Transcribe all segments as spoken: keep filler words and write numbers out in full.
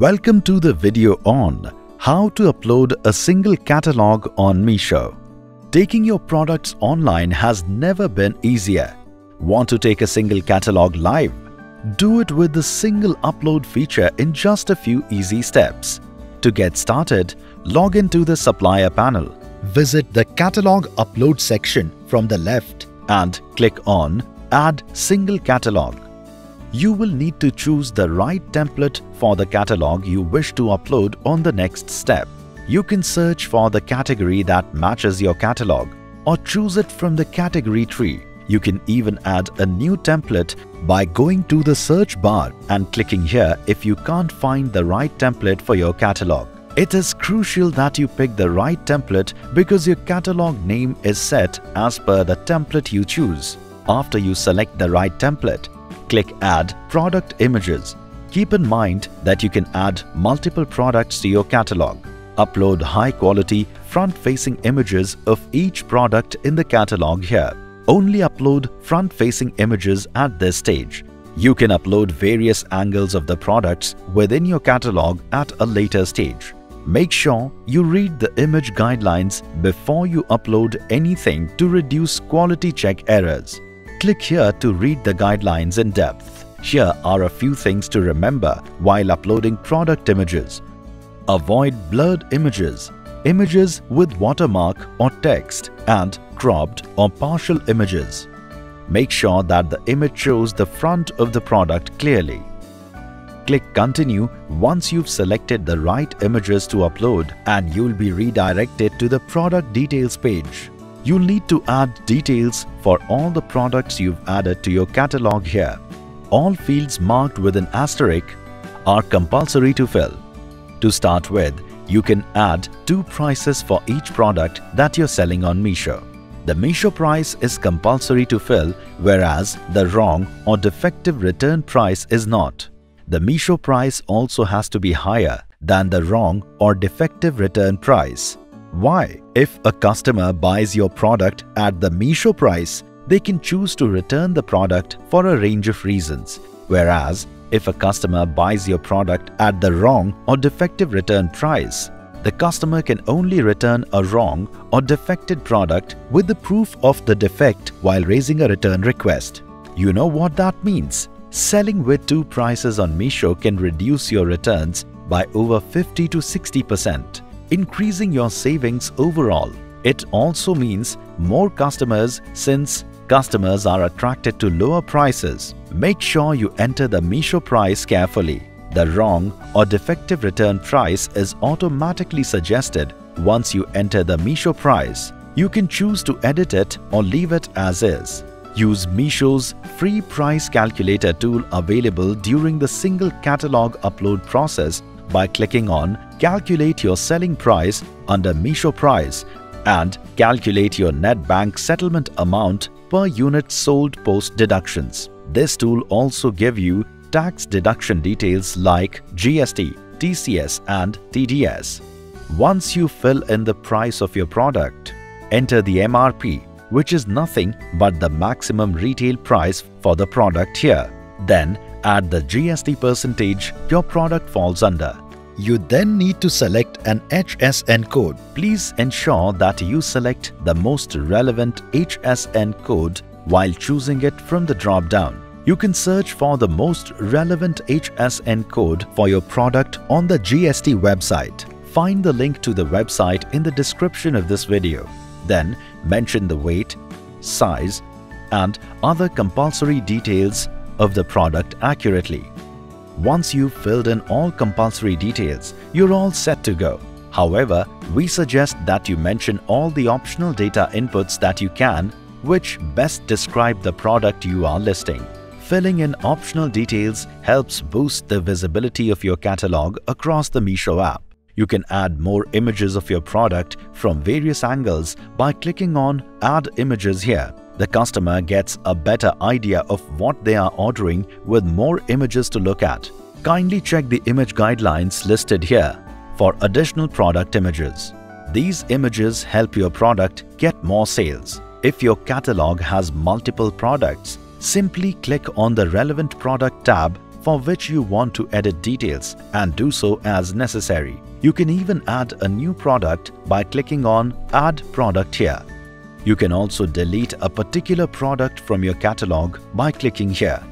Welcome to the video on how to upload a single catalog on Meesho. Taking your products online has never been easier. Want to take a single catalog live? Do it with the single upload feature in just a few easy steps. To get started, log into the Supplier Panel. Visit the Catalog Upload section from the left and click on Add Single Catalog. You will need to choose the right template for the catalog you wish to upload on the next step. You can search for the category that matches your catalog or choose it from the category tree. You can even add a new template by going to the search bar and clicking here if you can't find the right template for your catalog. It is crucial that you pick the right template because your catalog name is set as per the template you choose. After you select the right template, click Add Product Images. Keep in mind that you can add multiple products to your catalog. Upload high-quality, front-facing images of each product in the catalog here. Only upload front-facing images at this stage. You can upload various angles of the products within your catalog at a later stage. Make sure you read the image guidelines before you upload anything to reduce quality check errors. Click here to read the guidelines in depth. Here are a few things to remember while uploading product images. Avoid blurred images, images with watermark or text, and cropped or partial images. Make sure that the image shows the front of the product clearly. Click Continue once you've selected the right images to upload, and you'll be redirected to the product details page. You'll need to add details for all the products you've added to your catalog here. All fields marked with an asterisk are compulsory to fill. To start with, you can add two prices for each product that you're selling on Meesho. The Meesho price is compulsory to fill, whereas the wrong or defective return price is not. The Meesho price also has to be higher than the wrong or defective return price. Why? If a customer buys your product at the Meesho price, they can choose to return the product for a range of reasons. Whereas, if a customer buys your product at the wrong or defective return price, the customer can only return a wrong or defected product with the proof of the defect while raising a return request. You know what that means? Selling with two prices on Meesho can reduce your returns by over fifty to sixty percent. Increasing your savings overall. It also means more customers since customers are attracted to lower prices. Make sure you enter the Meesho price carefully. The wrong or defective return price is automatically suggested once you enter the Meesho price. You can choose to edit it or leave it as is. Use Meesho's free price calculator tool available during the single catalog upload process by clicking on Calculate your selling price under Meesho price and calculate your net bank settlement amount per unit sold post deductions. This tool also gives you tax deduction details like G S T, T C S and T D S. Once you fill in the price of your product, enter the M R P, which is nothing but the maximum retail price for the product here. Then add the G S T percentage your product falls under. You then need to select an H S N code. Please ensure that you select the most relevant H S N code while choosing it from the drop-down. You can search for the most relevant H S N code for your product on the G S T website. Find the link to the website in the description of this video. Then mention the weight, size, and other compulsory details of the product accurately. Once you've filled in all compulsory details, you're all set to go. However, we suggest that you mention all the optional data inputs that you can, which best describe the product you are listing. Filling in optional details helps boost the visibility of your catalog across the Meesho app. You can add more images of your product from various angles by clicking on Add Images here. The customer gets a better idea of what they are ordering with more images to look at. Kindly check the image guidelines listed here for additional product images. These images help your product get more sales. If your catalog has multiple products, simply click on the relevant product tab for which you want to edit details and do so as necessary. You can even add a new product by clicking on Add Product here. You can also delete a particular product from your catalog by clicking here.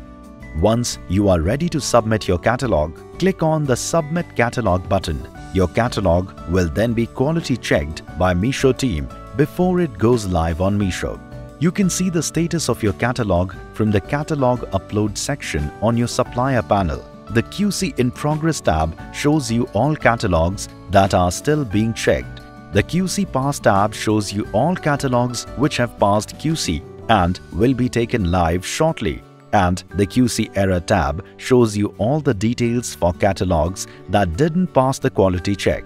Once you are ready to submit your catalog, click on the Submit Catalog button. Your catalog will then be quality checked by Meesho team before it goes live on Meesho. You can see the status of your catalog from the Catalog Upload section on your Supplier Panel. The Q C in Progress tab shows you all catalogs that are still being checked. The Q C Pass tab shows you all catalogs which have passed Q C and will be taken live shortly. And the Q C Error tab shows you all the details for catalogs that didn't pass the quality check.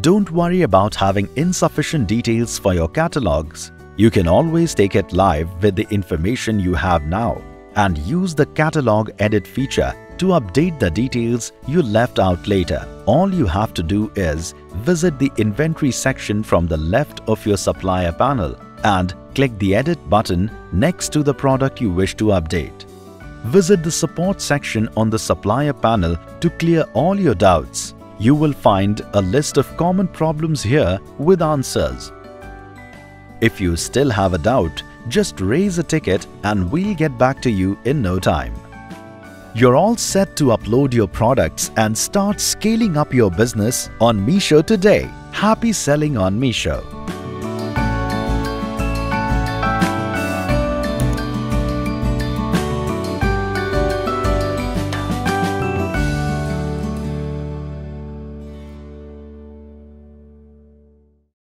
Don't worry about having insufficient details for your catalogs. You can always take it live with the information you have now and use the Catalog Edit feature to update the details you left out later. All you have to do is visit the Inventory section from the left of your Supplier Panel and click the Edit button next to the product you wish to update. Visit the Support section on the Supplier Panel to clear all your doubts. You will find a list of common problems here with answers. If you still have a doubt, just raise a ticket and we'll get back to you in no time. You're all set to upload your products and start scaling up your business on Meesho today. Happy selling on Meesho!